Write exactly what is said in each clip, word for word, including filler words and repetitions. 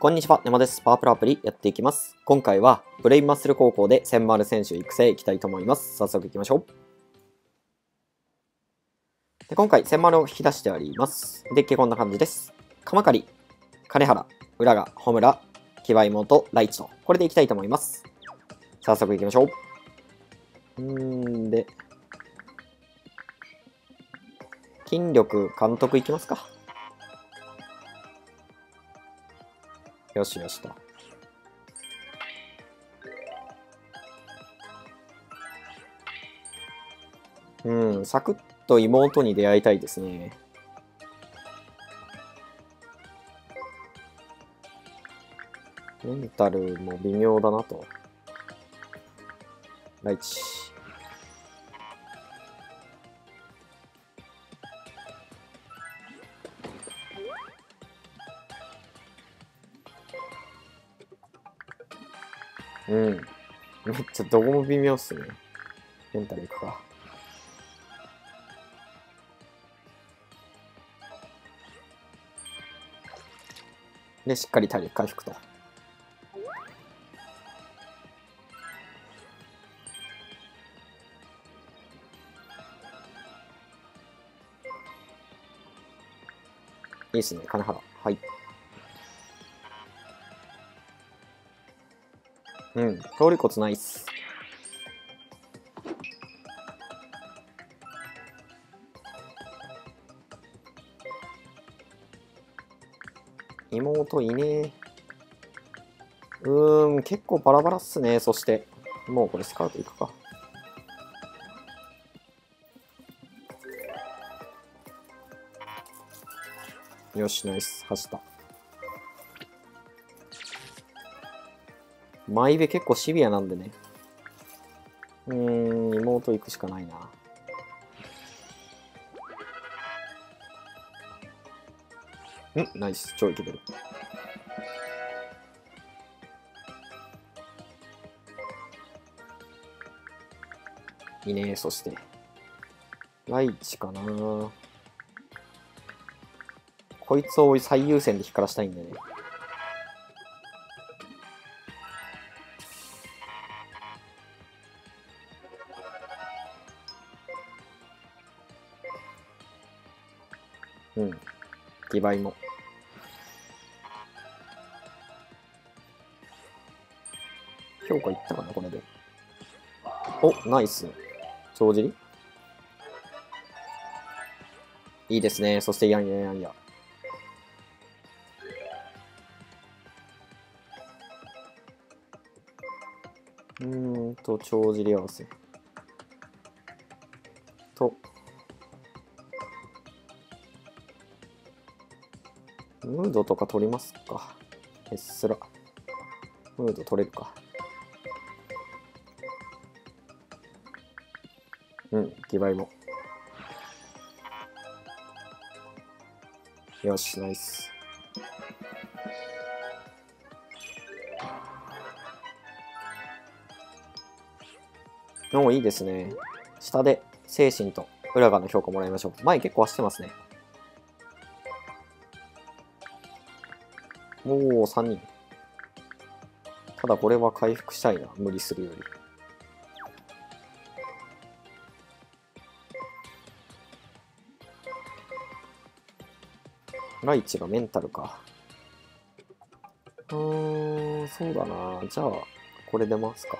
こんにちは、ねもです。パワープロアプリやっていきます。今回はブレイブマッスル高校で専丸選手育成いきたいと思います。早速いきましょう。で今回、専丸を引き出してあります。デッキこんな感じです。鎌狩り、金原、浦賀、穂村、木場妹、ライチと、これでいきたいと思います。早速いきましょう。うーんで、筋力監督いきますか。よしよしと。うん、サクッと妹に出会いたいですね。メンタルも微妙だなと。ライチ。うん。めっちゃどこも微妙っすね。メンタルいくか。で、しっかり体力回復と。いいですね、金原。はい。うん、通りコツないっす。妹いねー。うーん、結構バラバラっすね。そして、もうこれスカウトいくか。よし、ナイス、走った。毎部結構シビアなんでね。うーん、妹行くしかないな。ん、ナイス、超イケてる。いいね、そして。ライチかな。こいつを最優先で光らしたいんだよね。うん。にばいも。評価いったかな、これで。お、ナイス。帳尻いいですね。そして、やんやんやんや。うーんと、帳尻合わせ。と。ムードとか取りますか。えっすら。ムード取れるか。うん、にばいも。よし、ナイス。おお、いいですね。下で精神と浦賀の評価もらいましょう。前結構走ってますね。おお、さんにん。ただこれは回復したいな、無理するより。ライチがメンタルか。うーん、そうだな。じゃあ、これ出ますか。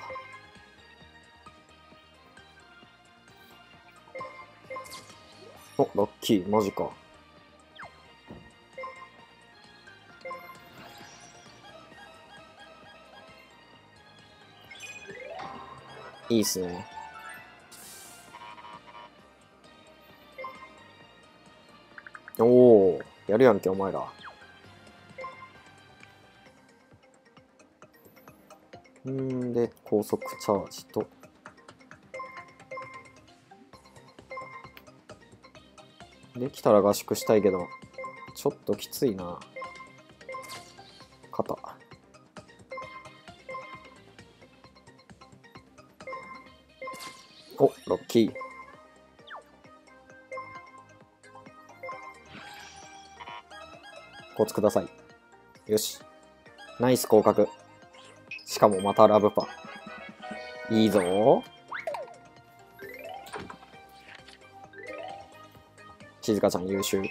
お、ラッキー、マジか。いいっすね。おお、やるやんけお前ら。うんで、高速チャージと。できたら合宿したいけど、ちょっときついな。肩。お、ロッキー。コツください。よし。ナイス広角。しかもまたラブパ。いいぞー。静香ちゃん優秀。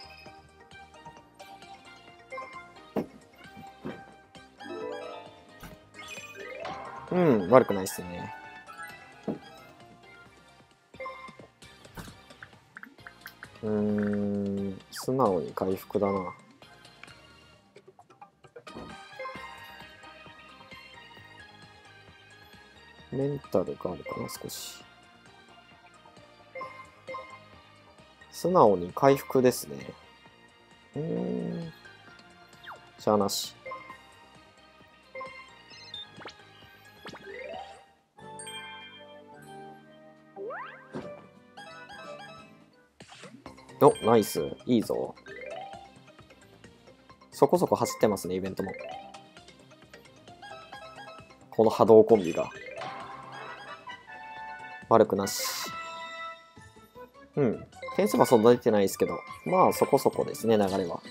うん、悪くないっすね。うーん、素直に回復だな。メンタルがあるかな、少し。素直に回復ですね。うーん。しゃあなし。お、ナイス。いいぞ。そこそこ走ってますね、イベントも。この波動コンビが。悪くなし。うん。点数はそんな出てないですけど、まあそこそこですね、流れは。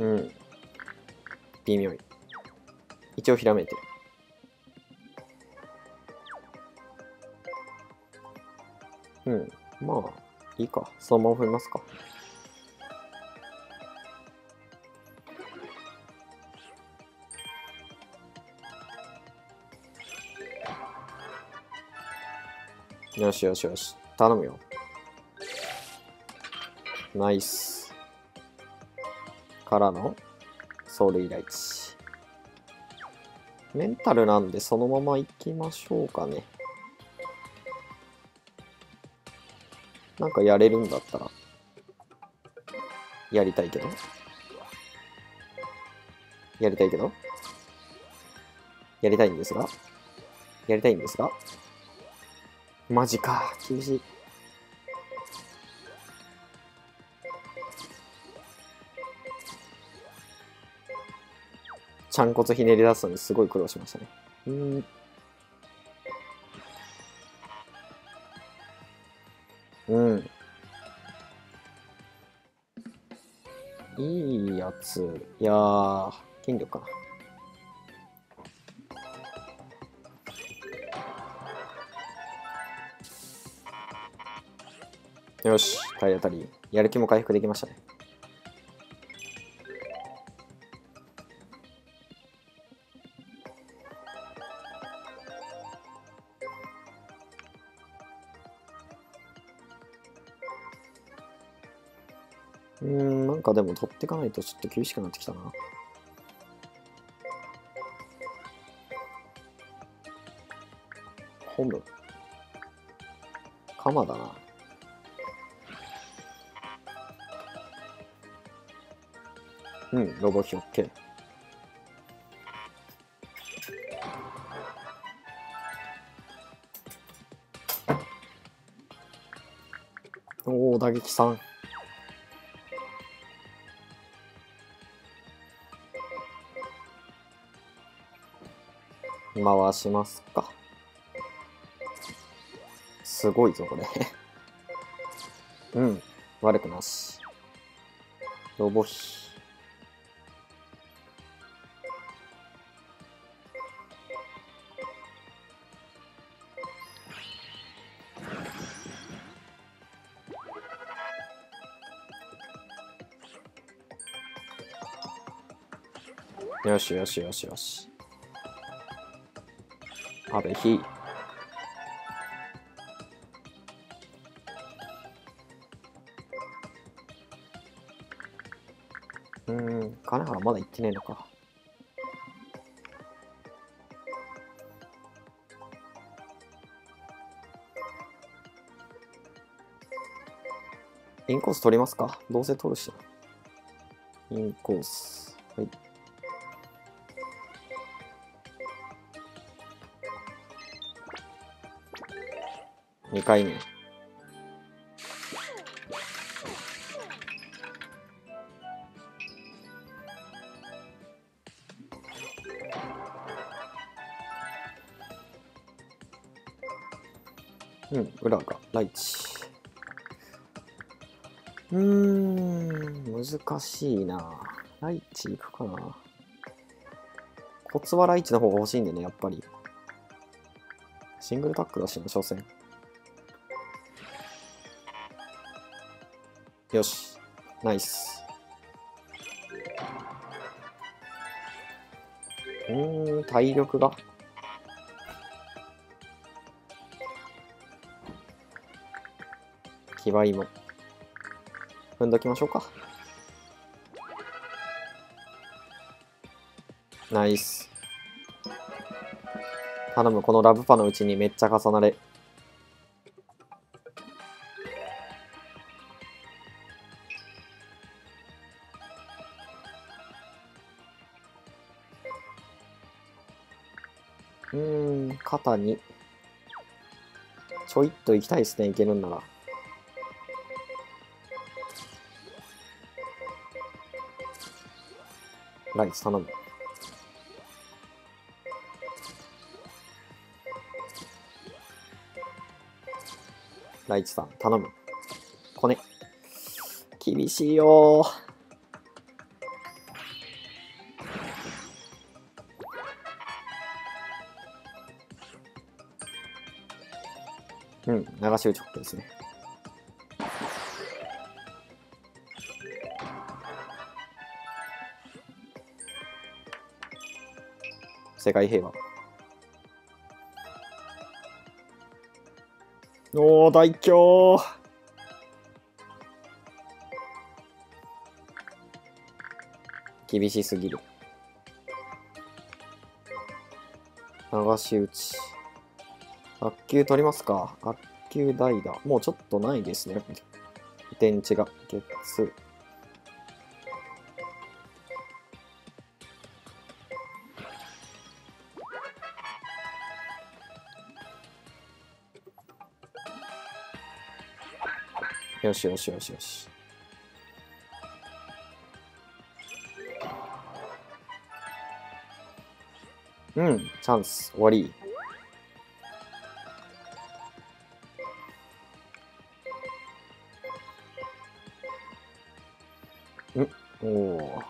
うん。微妙に。一応ひらめいてる。うん。まあ、いいか。そのまま振りますか。よしよしよし。頼むよ。ナイス。からの走塁ライチ。メンタルなんでそのままいきましょうかね。なんかやれるんだったらやりたいけどやりたいけどやりたいんですがやりたいんですがマジか厳しい。ちゃんこつひねり出すのにすごい苦労しましたね。うん、うん、いいやつ。いやー、権力かな。よし、体当たり。やる気も回復できましたね。うん、なんかでも取っていかないとちょっと厳しくなってきたな。本部鎌だな。うん、ロボヒオッケー。おお、打撃さん。回しますか。すごいぞこれうん、悪くなし。ロボヒよしよしよしよし。阿部ヒうん、金原まだ行ってねえのか。インコース取りますか。どうせ取るしな。インコース、はい。にかいめ。うん、裏がないち。うーん、難しいな。ライチいくかな。コツはライチの方が欲しいんでね、やっぱり。シングルタックだしな、所詮。よし、ナイス。うーん、体力が。騎馬芋。踏んどきましょうか。ナイス。頼む、このラブパのうちにめっちゃ重なれ。うーん、肩にちょいっと行きたいですね、いけるんなら。ライツ頼む。ライチさん、頼む。コネ。厳しいよー。うん、流し打ち OK ですね。世界平和。おー、大凶。厳しすぎる。流し打ち。悪球取りますか。悪球代打。もうちょっとないですね。電池が。ゲッツ。よしよしよしよし。うん、チャンス、終わり。うん、おお。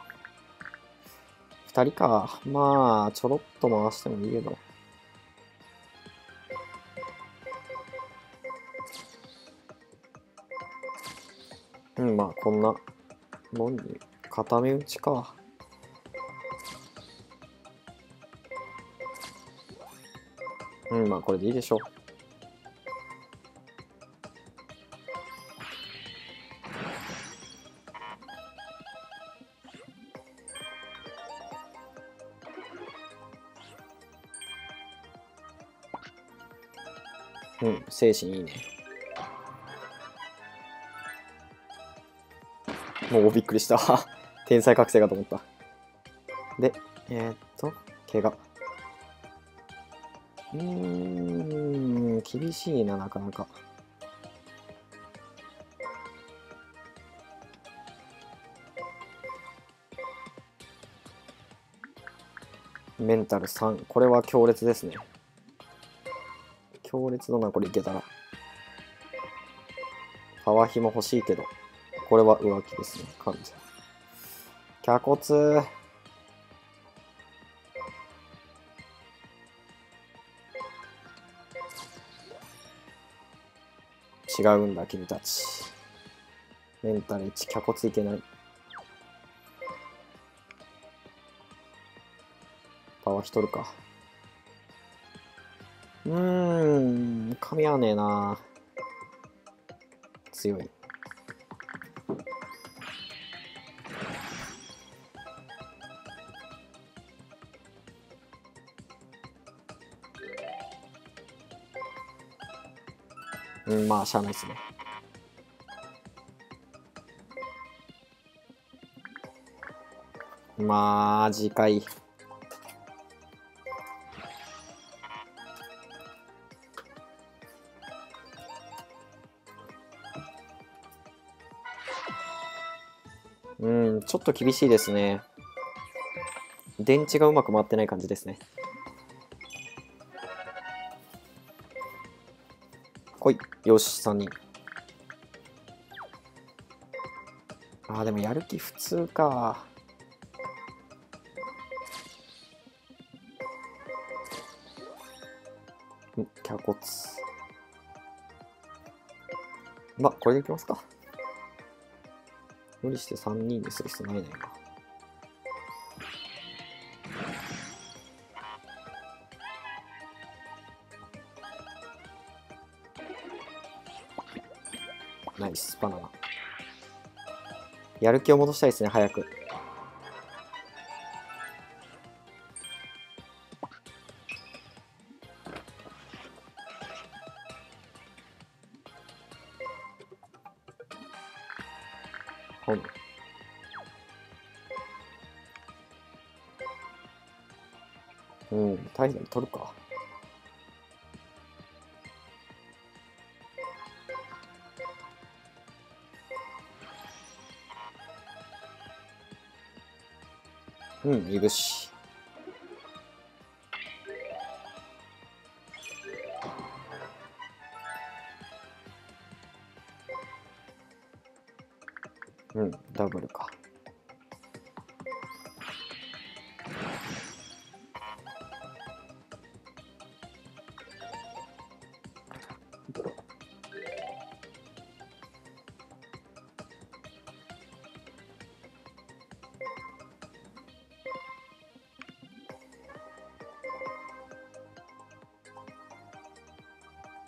二人か。まあ、ちょろっと回してもいいけど。うん、まあこんなもんに固め打ちか。うん、まあこれでいいでしょう。うん、精神いいね。もうびっくりした。天才覚醒かと思った。で、えー、っと、怪我。うーん、厳しいな、なかなか。メンタルさん。これは強烈ですね。強烈だな、これいけたら。パワーヒも欲しいけど。これは浮気ですね、完全。キャコツ。違うんだ、君たち。メンタルいち、キャコツいけない。パワーひとるか。うーん、噛み合わねえな。強い。うん、まあしゃあないですね。まあ次回。うん、ちょっと厳しいですね。電池がうまく回ってない感じですね。来い。よし、さんにん。あー、でもやる気普通か。ん、キャコツ。まあ、これでいきますか。無理してさんにんにする必要ないね。ナイス、バナナ。やる気を戻したいですね、早く。ほん。うん、大変取るか。うん、いぶし。うん、ダブルか。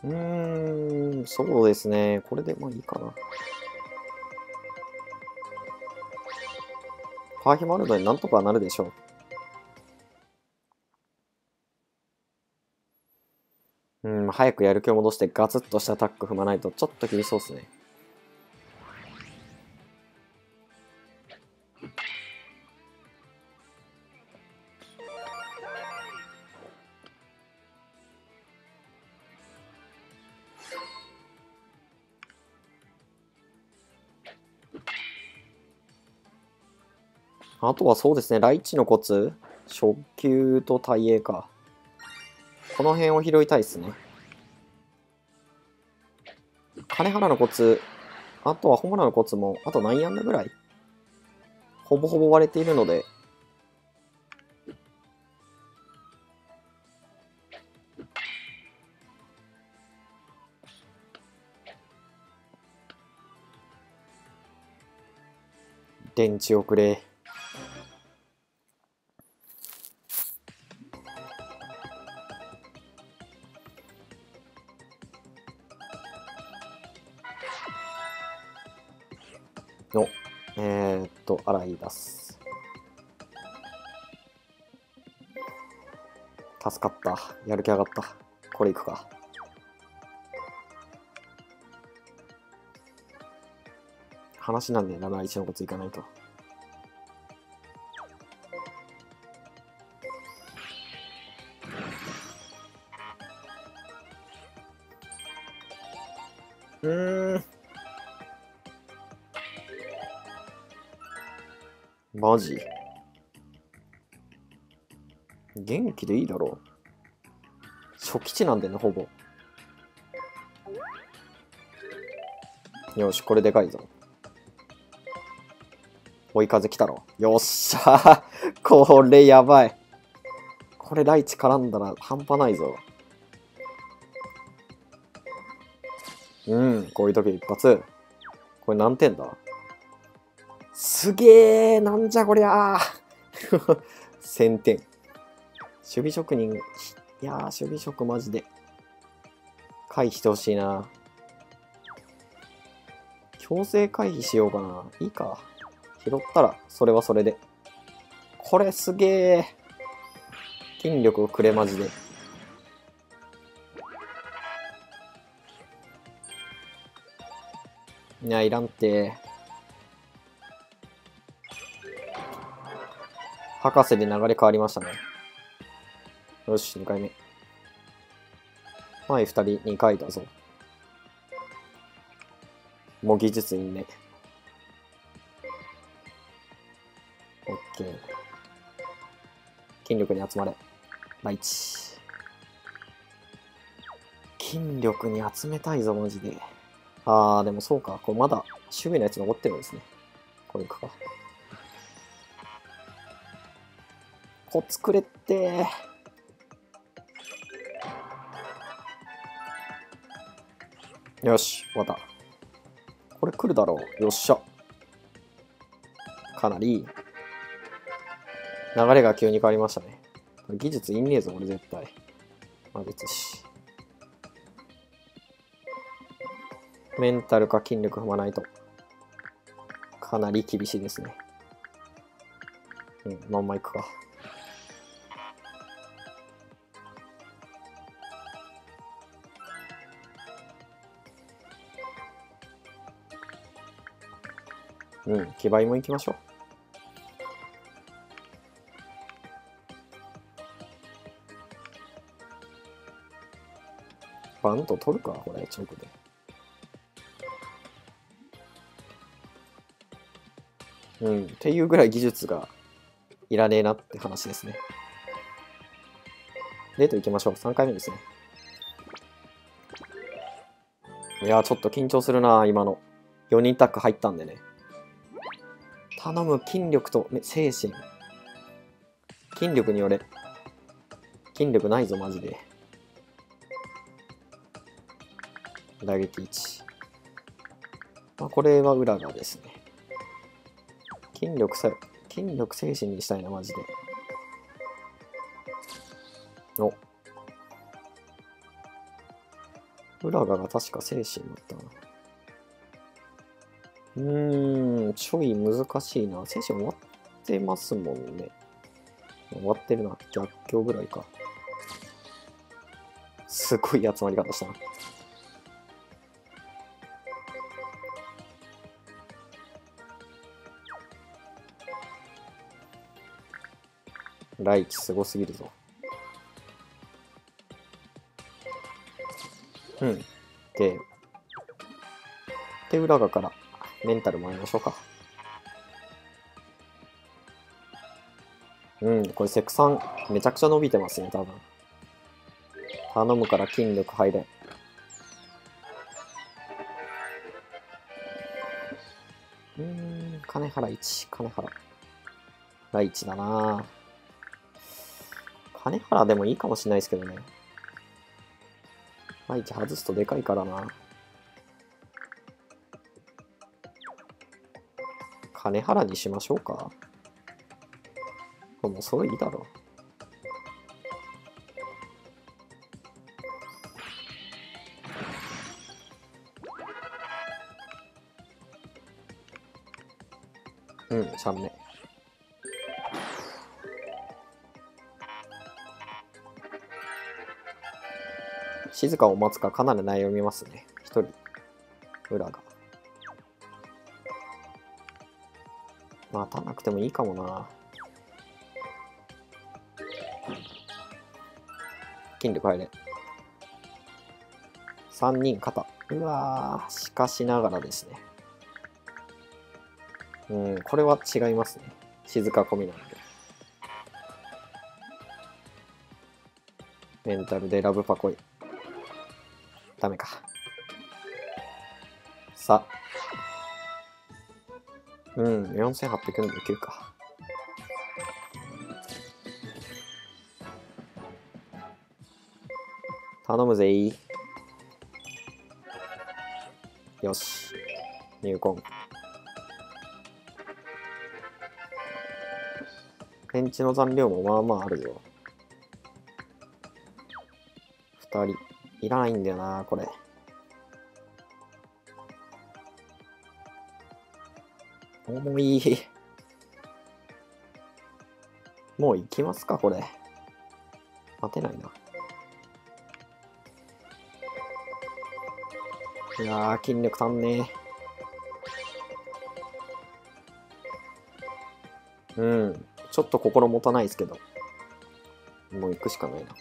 うーん、そうですね。これでまあいいかな。パーヒマルドになんとかなるでしょう。うん、早くやる気を戻してガツッとしたアタック踏まないとちょっと厳しそうですね。あとはそうですね、ライチのコツ、初級と耐栄か。この辺を拾いたいですね。金原のコツ、あとはホムラのコツも、あと何安打ぐらい。ほぼほぼ割れているので。電池をくれ。の、えー、っと、洗い出す。助かった。やる気上がった。これいくか。話なんで、ライチのコツいかないと。うーん。マジ元気でいいだろう。初期値なんでね、ほぼ。よし、これでかいぞ。追い風来たろ。よっしゃーこれやばい。これライチ絡んだら半端ないぞ。うん、こういう時一発。これ何点だ？すげえ、なんじゃこりゃーせんてん。守備職人、いやー、守備職マジで。回避してほしいな。強制回避しようかな。いいか。拾ったら、それはそれで。これすげえ。筋力をくれ、マジで。いや、いらんて。博士で流れ変わりましたね。よし、にかいめ。前ふたり、にかいだぞ。もう技術いいね。オッケー。筋力に集まれ。ライチ。筋力に集めたいぞ、マジで。あー、でもそうか。これまだ、守備のやつ残ってるんですね。これいくか。コツくれってー。よし、終わった。これ来るだろう。よっしゃ。かなり、流れが急に変わりましたね。技術いんねえぞ、俺絶対。魔術師。メンタルか筋力踏まないと。かなり厳しいですね。うん、まんまいくか。うん、騎馬も行きましょう。バント取るか、これ、直で。うん、っていうぐらい技術がいらねえなって話ですね。デート行きましょう。さんかいめですね。いやー、ちょっと緊張するな、今の。よにんタック入ったんでね。頼む、筋力と精神。筋力によれ。筋力ないぞ、マジで。打撃いち。まあ、これは裏がですね。筋力さ、筋力精神にしたいな、マジで。お。裏がが確か精神だったな。うーん、ちょい難しいな。精神終わってますもんね。終わってるな。逆境ぐらいか。すごい集まり方したな。ライチすごすぎるぞ。うん。で、で、裏側から。メンタルもやりましょうか。うん、これセクさんめちゃくちゃ伸びてますね、多分。頼むから筋力入れ。うん、金原いち、金原。第一だな。金原でもいいかもしれないですけどね。第一外すとでかいからな。金原にしましょうか。もうそれいいだろう。うん、さんめい。静かを待つかかなり悩みますね。ひとり裏が。待たなくてもいいかもな。筋力入れ。さんにん肩。うわー、しかしながらですね。うん、これは違いますね。静か込みなんで。メンタルでラブパコイ。ダメか。さあ。うん、よんせんはっぴゃくよんじゅうきゅうか。頼むぜー。よし。入魂。ペンチの残量もまあまああるよ。ふたり。いらないんだよな、これ。重い。もう行きますか、これ。待てないな。いやー、筋力足んねえ。うん。ちょっと心もたないですけど。もう行くしかないな。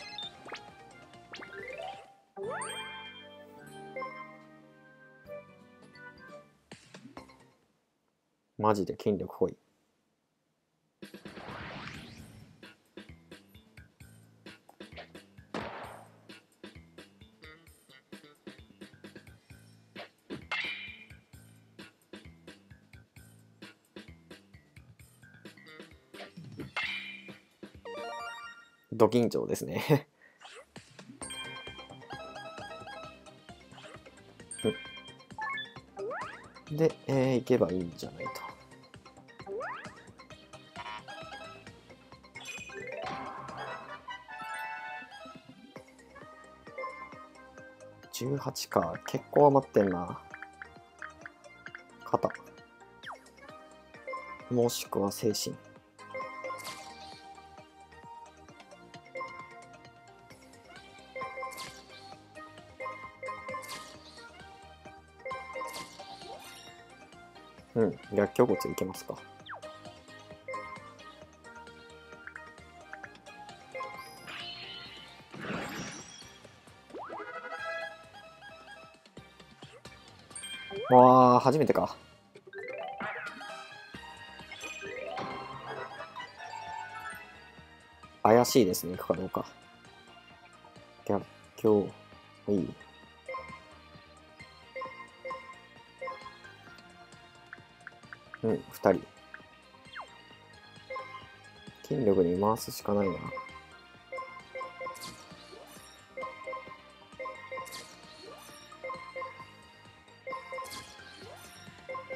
マジで筋力濃い。ド緊張ですねで、えー、行けばいいんじゃないと。じゅうはちか。結構余ってんな。肩。もしくは精神。うん、逆境骨いけますか。わあ、初めてか。怪しいですね、いくかどうか。逆境、いい。うん、ふたり。筋力に回すしかないな。ちょ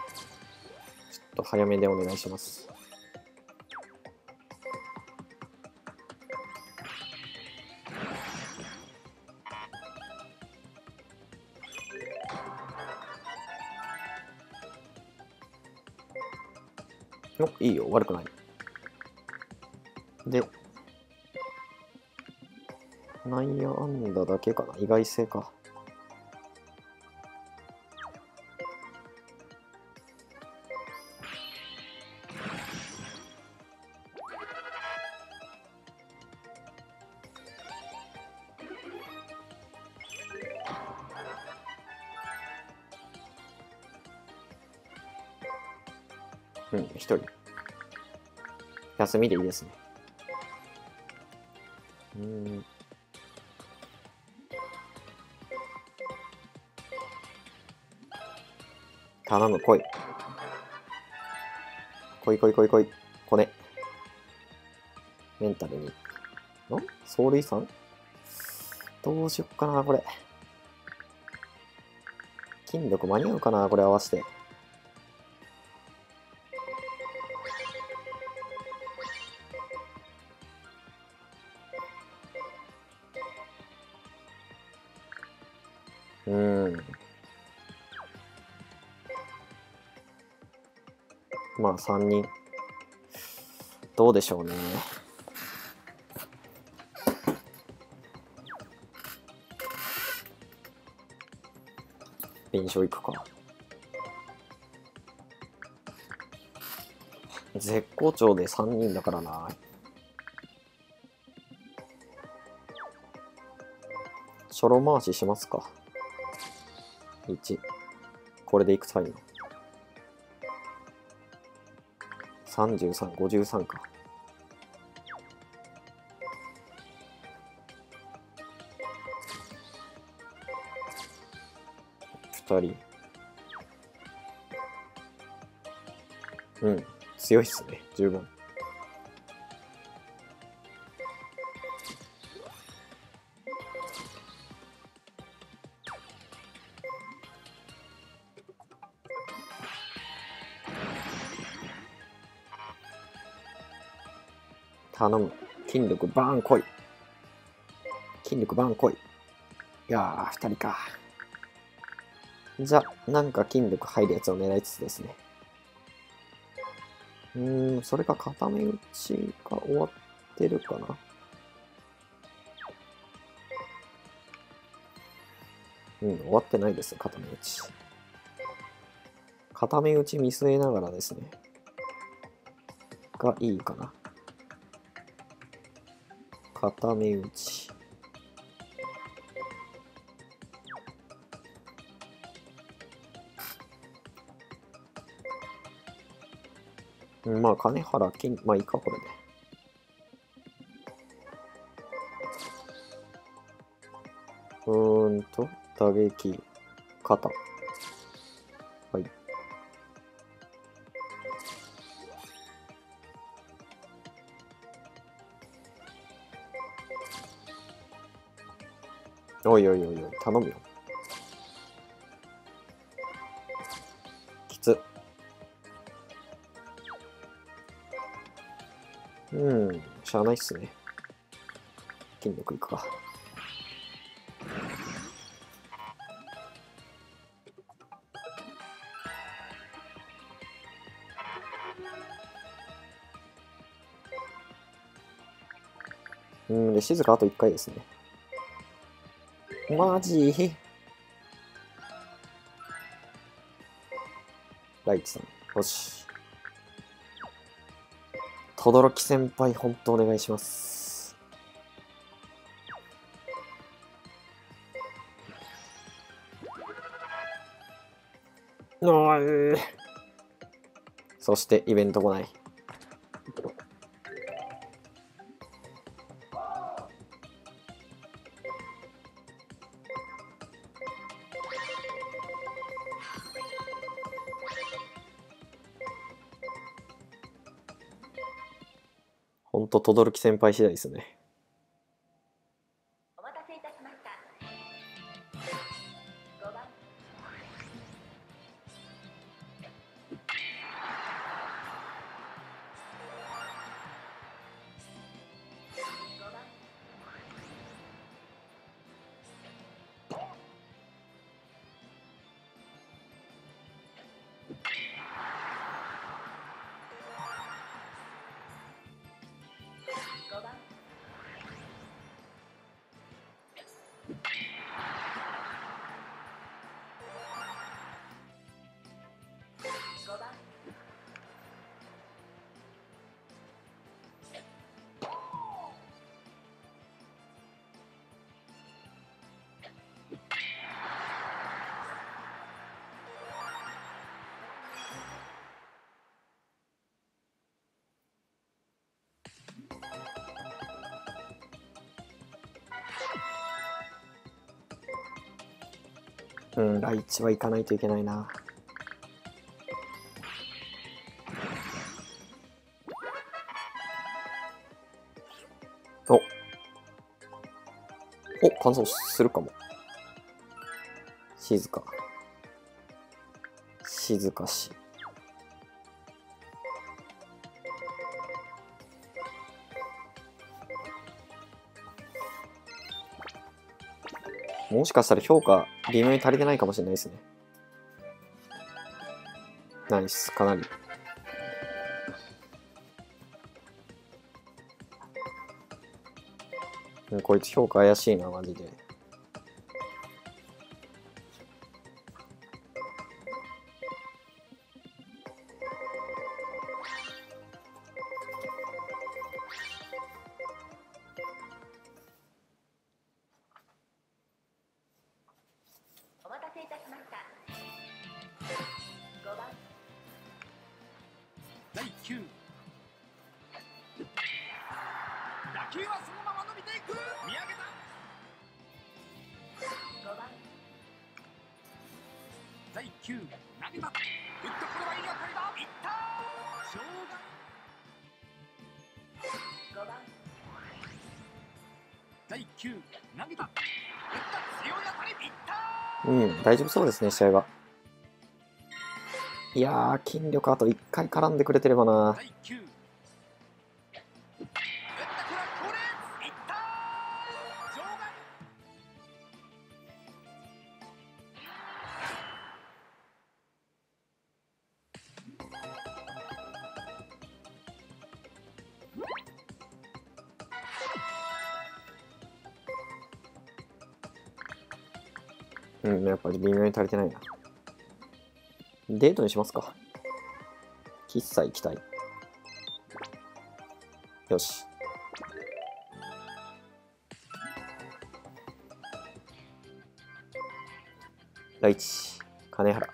っと早めでお願いします。お、いいよ、悪くない。で、内野安打だけかな、意外性か。うん、一人。休みでいいですね。うん。頼む、来い。来い来い来い来い。こね。メンタルに。ん？走塁さん？どうしよっかな、これ。筋力間に合うかな、これ合わせて。うん。まあさんにん。どうでしょうね。臨床いくか。絶好調でさんにんだからな。ちょろ回ししますか。いち、これでいくサインさんじゅうさん、ごじゅうさんか。ふたり。うん、強いっすね、十分。頼む。筋力バーン来い。筋力バーン来い。いやー、二人か。じゃあ、なんか筋力入るやつを狙いつつですね。うーん、それか固め打ちが終わってるかな。うん、終わってないです、固め打ち。固め打ち見据えながらですね。がいいかな。固め打ち。まあ金原金、まあいいか、これで。うーんと打撃肩、はい。おいおいおいおい、頼むよ。きつ。うん、しゃあないっすね。筋力いくか。うん、で、静かあといっかいですね。マジライチさん、よし。轟先輩、本当お願いします。おい。そして、イベント来ない。ほんと轟先輩次第ですね。お待たせいたしました。ごばん。うん、ライチは行かないといけないな。おお、乾燥するかも。静か静かしもしかしたら評価微妙に足りてないかもしれないですね。ナイス、かなり。うん、こいつ評価怪しいな、マジで。うん、大丈夫そうですね、試合は。いやー、筋力あといっかい絡んでくれてればな。うん、やっぱり微妙に足りてないな。デートにしますか。喫茶行きたい。よし。ライチ、金原、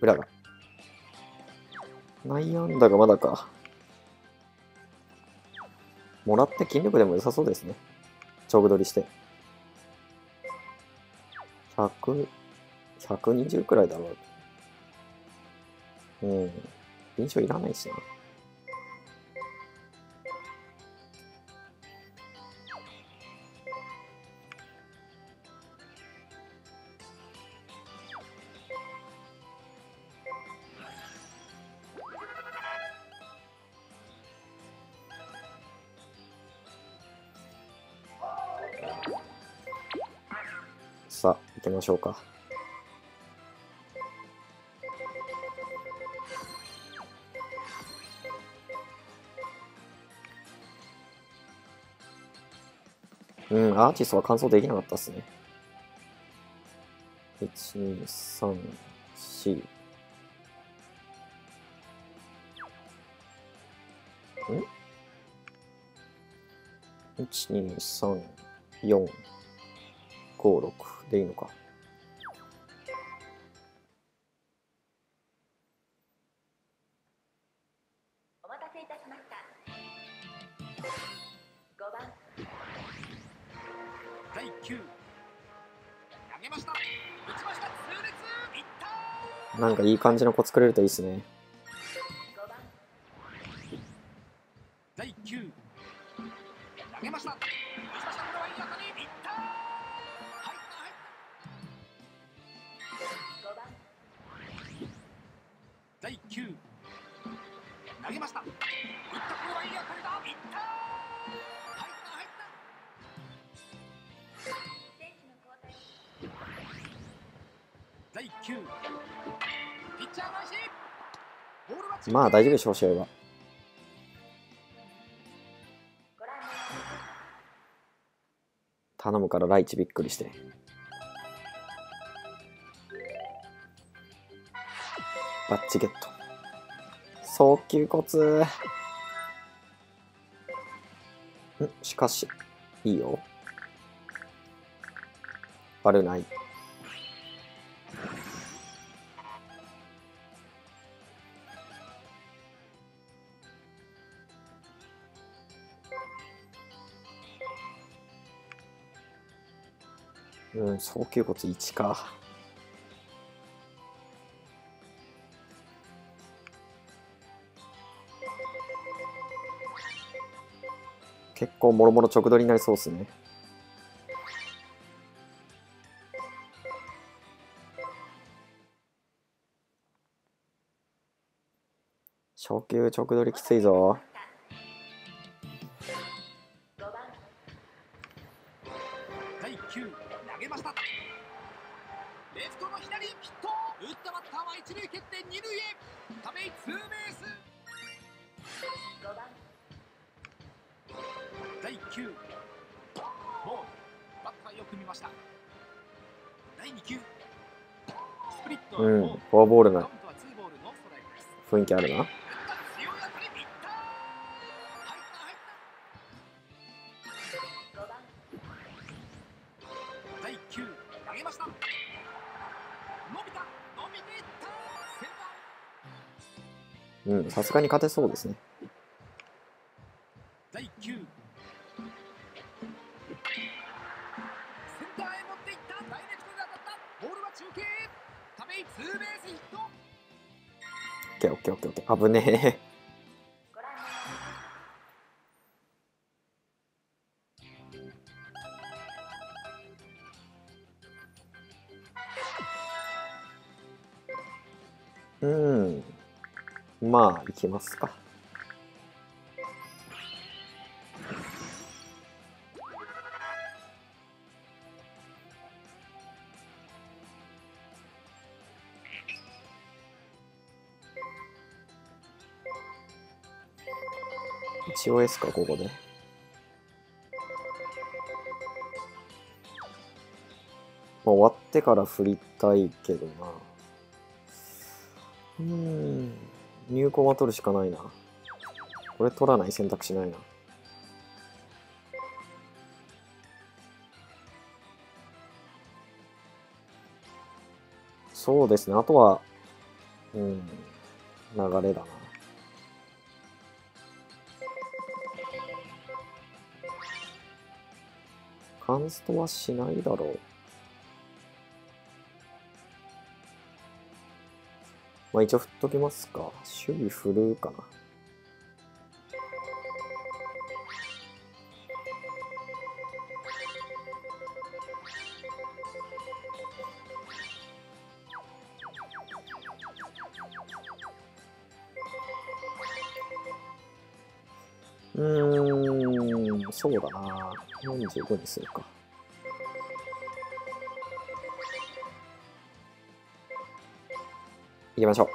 裏が。悩んだがまだか。もらって筋力でも良さそうですね。チョグ取りして。ひゃく、ひゃくにじゅうくらいだろう。うん。臨床いらないしな。さあ、行きましょうか。うん、アーティストは完走できなかったっすね。いち、に、さん、よん。ん ?いち、に、さん、よん、ご、ろく でいいのか。お待たせいたしました。ごばん。だいきゅう。投げました。打ちました。痛烈。いった。なんかいい感じの子作れるといいですね。まあ大丈夫でしょう、試合は。頼むからライチびっくりして。バッチゲット。早急コツ。ん、しかし、いいよ。悪ない。うん、早急骨いちか。結構もろもろ直取りになりそうですね。初級直取りきついぞ。うん、フォアボールな雰囲気あるな。うん、さすがに勝てそうですね。危ねえ。うん。まあ、行きますか。一応 S か、ここで。まあ、終わってから振りたいけどな。うーん。入魂は取るしかないな。これ取らない選択肢ないな。そうですね。あとは、うん。流れだな。カンストはしないだろう。まあ一応振っときますか。守備振るかな。うーん、そうだな。よんじゅうごにするか。きましょ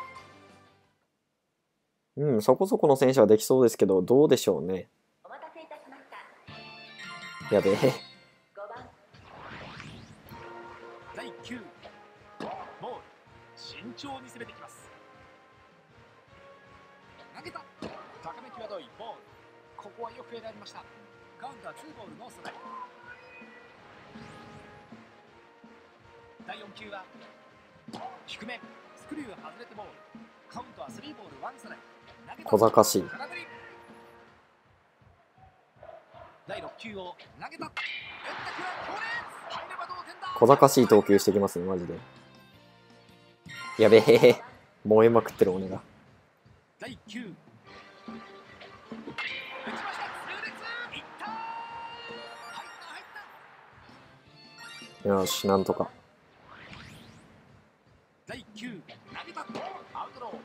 う。うん、そこそこの選手はできそうですけど、どうでしょうね。やべえ。だいよんきゅうは低め、スクリュー外れてボール、カウントはスリーボールワンストライク。小賢しい。だいろっきゅうを投げた。小賢しい投球してきますね、マジで。やべえ、燃えまくってる俺が。だいきゅう。よし、なんとか。だいきゅう、投げた。アウトロー。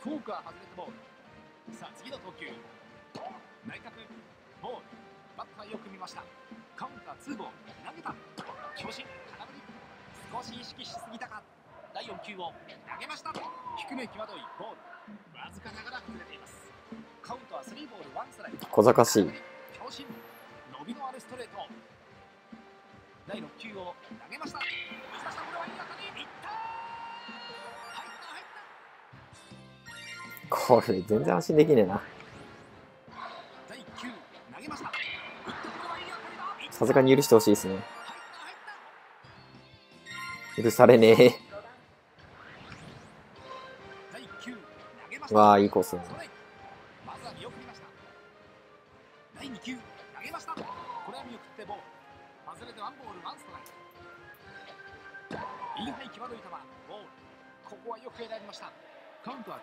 フォークは外れたボール。さあ、次の投球。内角、ボール。バッターよく見ました。カウンターツーボール。投げた。調子、空振り。少し意識しすぎたか。だいよん球を投げました。低め、際どいボール。わずかながら崩れています。カウントはスリーボール、ワンストライク。小賢しい。強振。伸びのあるストレート。だいろっ球を投げました。難しい、これはいい当たり。いった。これ全然安心できねえな。さすがに許してほしいですね。許されねえ。わあ、いいコースね。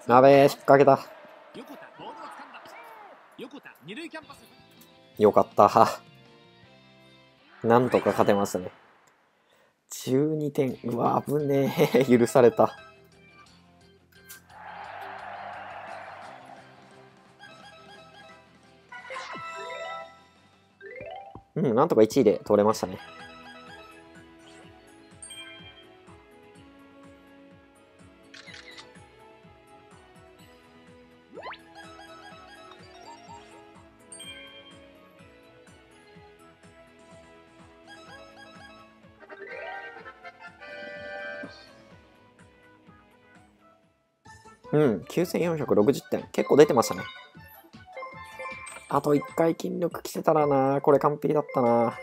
なべえ、引っ掛けた。よかった。なんとか勝てましたね。じゅうにてん。うわ、危ねえ。許された。うん、なんとかいちいで取れましたね。うん、きゅうせんよんひゃくろくじゅってん。結構出てましたね。あといっかい筋力きてたらな。これ完璧だったな。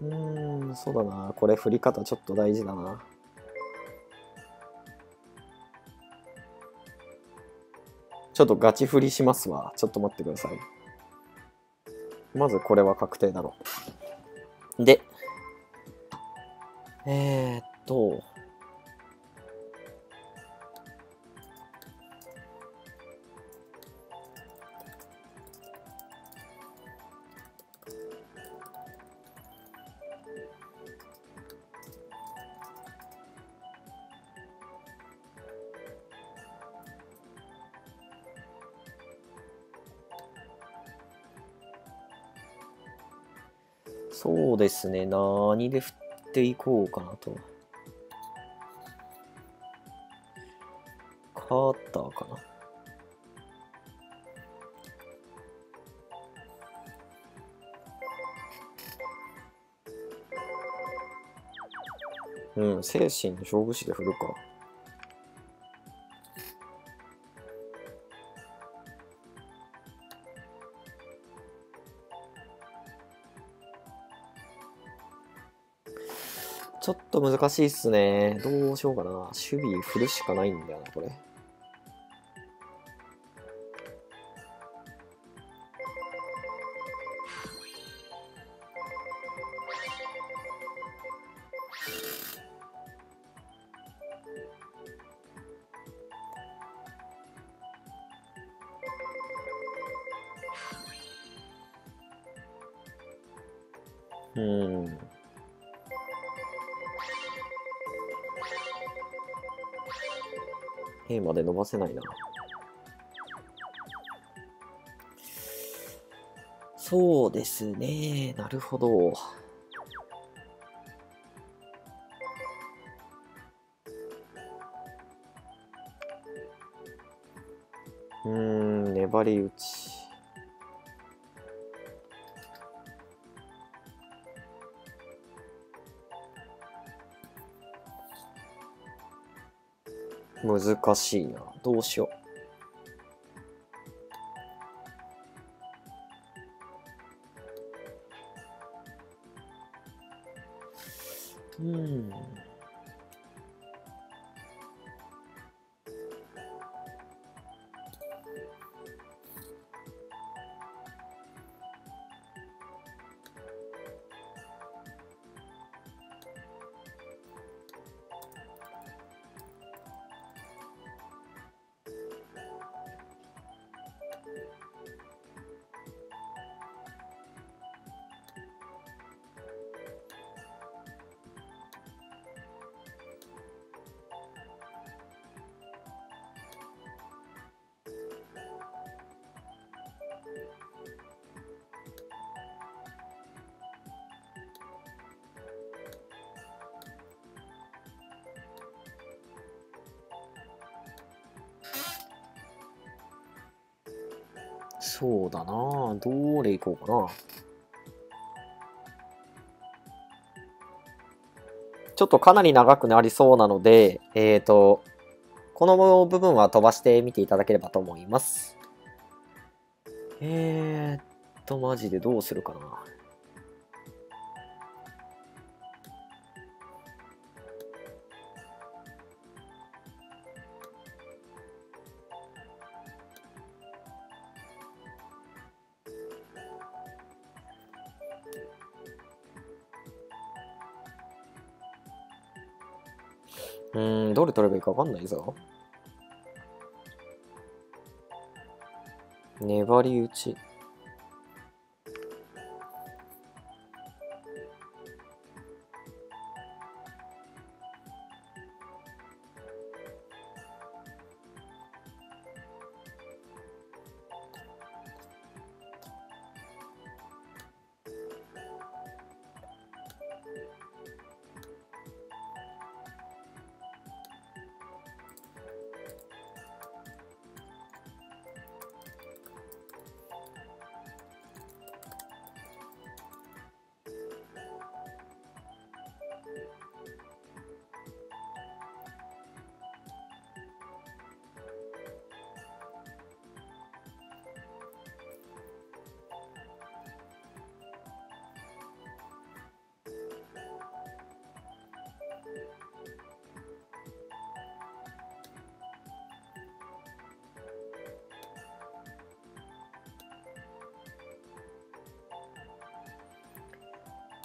うーん、そうだな。これ振り方ちょっと大事だな。ちょっとガチ振りしますわ。ちょっと待ってください。まずこれは確定だろう。で、えーっと、そうですね、何で振っていこうかなと。カーターかな。うん、精神の勝負師で振るか。ちょっと難しいっすね。どうしようかな。守備振るしかないんだよな、これ。うん。A まで伸ばせないな。そうですね。なるほど。うーん、粘り打ち。難しいな。どうしよう。うん。そうだなあ、どれいこうかな。ちょっとかなり長くなりそうなので、えーと、この部分は飛ばしてみていただければと思います。えーっと、マジでどうするかな。うーん、どれ取ればいいか分かんないぞ。粘り打ち。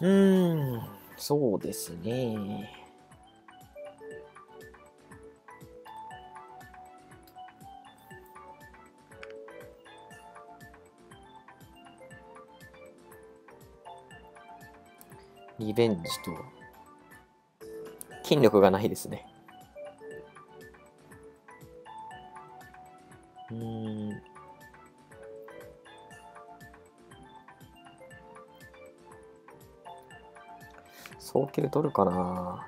うーん、そうですね。リベンジと筋力がないですね。うーん。早急取るかな。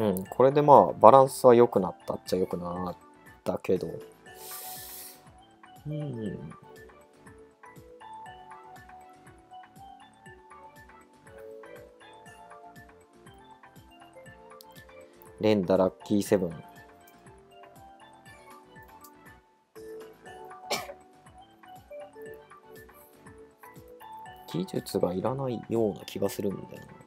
うん、これでまあバランスは良くなったっちゃ良くなったけど、うん。連打ラッキーセブン。技術がいらないような気がするんだよな。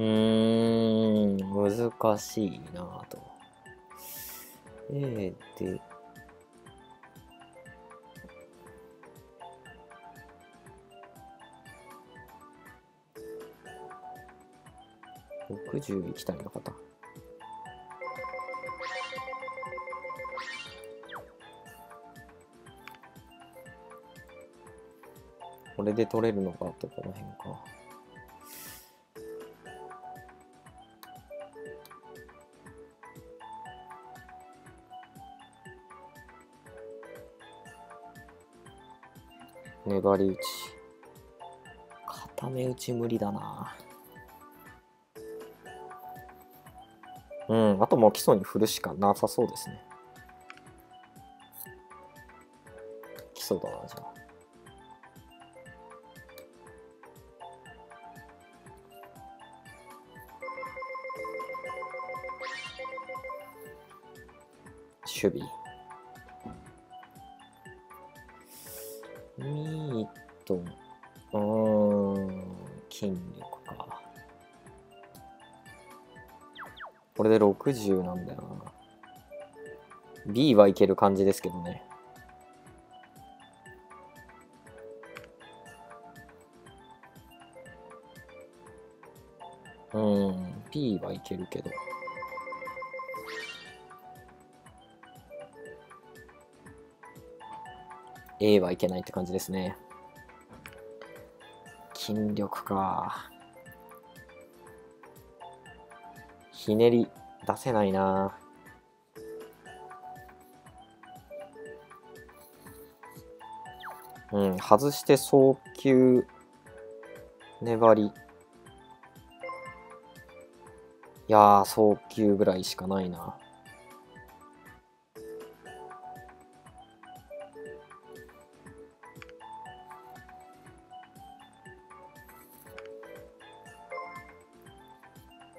うーん、難しいなぁと。えー、で、ろくじゅう行きたいの方。これで取れるのかってこの辺か。粘り打ち。固め打ち無理だな。うん、あともう基礎に振るしかなさそうですね。基礎だな、じゃあ。守備。ミート、うーん、筋力か。これでろくじゅうなんだよな。B はいける感じですけどね。うん、B はいけるけど。A はいけないって感じですね。筋力か。ひねり出せないな。うん、外して送球、粘り。いやー、送球ぐらいしかないな。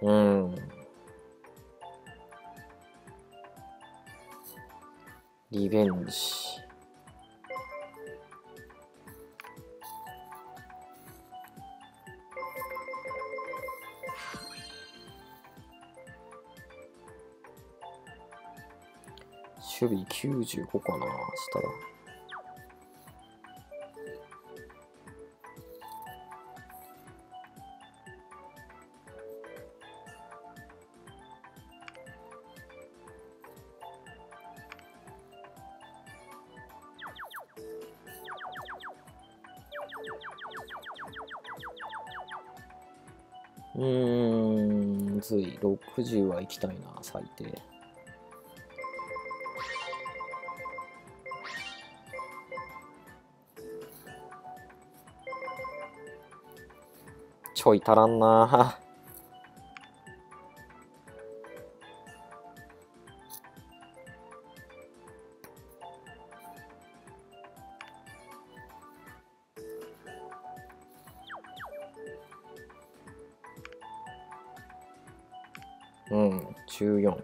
うん。リベンジ。守備きゅうじゅうごかな、したら。うーん、むずい。ろくじゅうは行きたいな、最低。ちょい足らんな。うん、じゅうよん。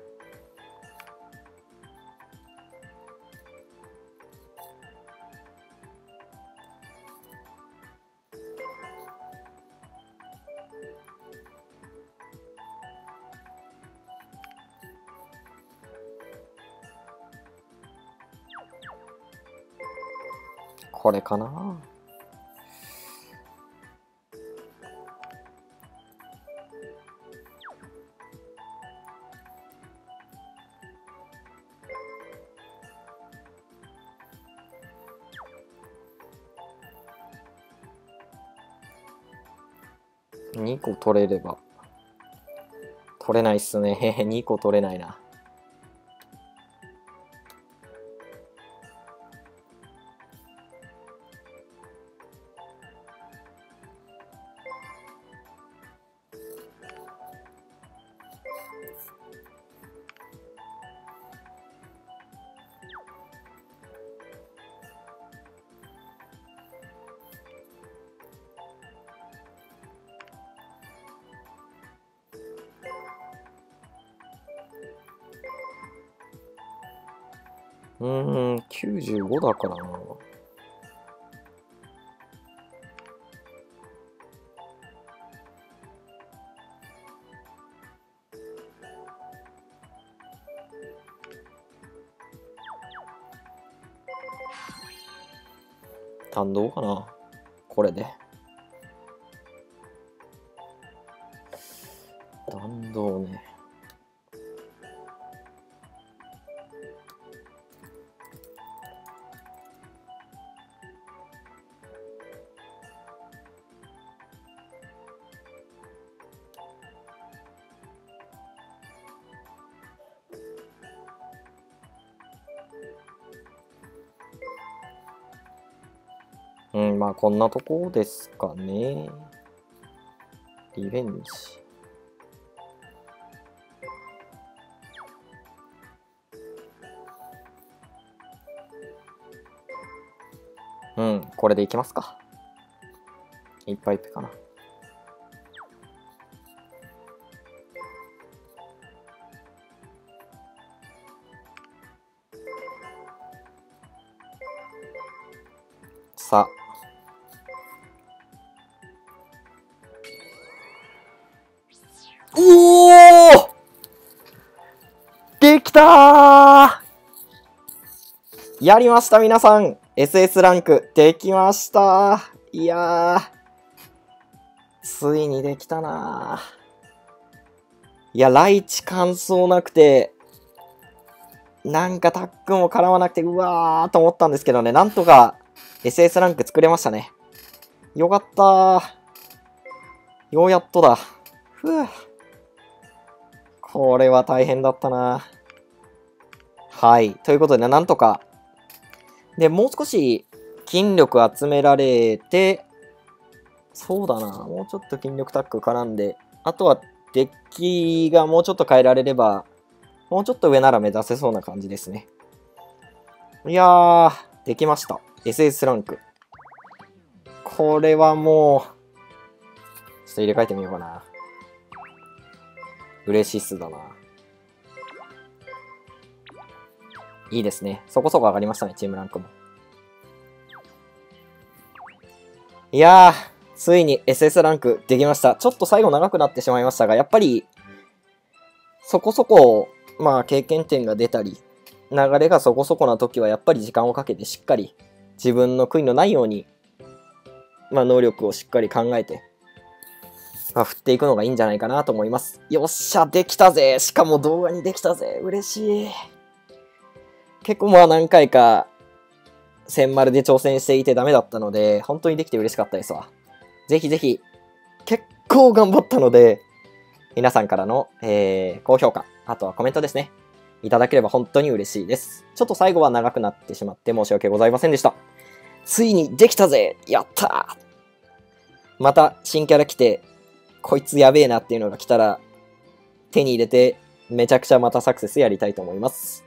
これかな。にこ取れれば。取れないっすね。にこ取れないな。うーん、きゅうじゅうごだからな。単動かな、これで。弾道ね。うん、まあこんなとこですかね。リベンジ。うん、これでいきますか。いっぱいいっぱいかな。さあ。できたー！やりました、皆さん！ エスエス ランクできましたー！いやー、ついにできたなー。いや、ライチ感想なくて、なんかタックも絡まなくて、うわーと思ったんですけどね、なんとか エスエス ランク作れましたね。よかったー。ようやっとだ。ふぅ。これは大変だったな。はい。ということでね、なんとか。で、もう少し筋力集められて、そうだな。もうちょっと筋力タック絡んで、あとはデッキがもうちょっと変えられれば、もうちょっと上なら目指せそうな感じですね。いやー、できました。エスエス ランク。これはもう、ちょっと入れ替えてみようかな。嬉しいっすだな。いいですね。そこそこ上がりましたね、チームランクも。いやー、ついに エスエス ランクできました。ちょっと最後長くなってしまいましたが、やっぱり、そこそこ、まあ、経験点が出たり、流れがそこそこな時は、やっぱり時間をかけてしっかり、自分の悔いのないように、まあ、能力をしっかり考えて、まあ振っていくのがいいんじゃないかなと思います。よっしゃ、できたぜ。しかも動画にできたぜ。嬉しい。結構まあ何回か、千丸で挑戦していてダメだったので、本当にできて嬉しかったですわ。ぜひぜひ、結構頑張ったので、皆さんからの、えー、高評価、あとはコメントですね。いただければ本当に嬉しいです。ちょっと最後は長くなってしまって申し訳ございませんでした。ついにできたぜ。やったー。また新キャラ来て、こいつやべえなっていうのが来たら手に入れてめちゃくちゃまたサクセスやりたいと思います。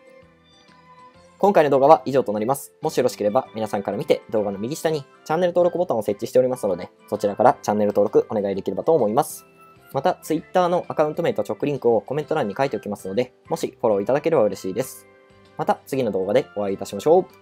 今回の動画は以上となります。もしよろしければ皆さんから見て動画の右下にチャンネル登録ボタンを設置しておりますのでそちらからチャンネル登録お願いできればと思います。また Twitter のアカウント名と直リンクをコメント欄に書いておきますのでもしフォローいただければ嬉しいです。また次の動画でお会いいたしましょう。